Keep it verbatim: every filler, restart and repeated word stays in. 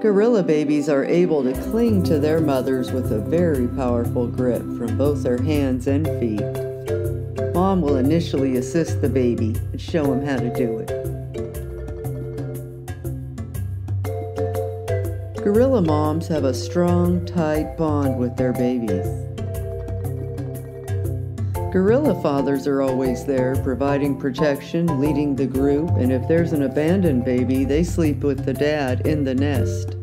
Gorilla babies are able to cling to their mothers with a very powerful grip from both their hands and feet. Mom will initially assist the baby and show him how to do it. Gorilla moms have a strong, tight bond with their babies. Gorilla fathers are always there, providing protection, leading the group, and if there's an abandoned baby, they sleep with the dad in the nest.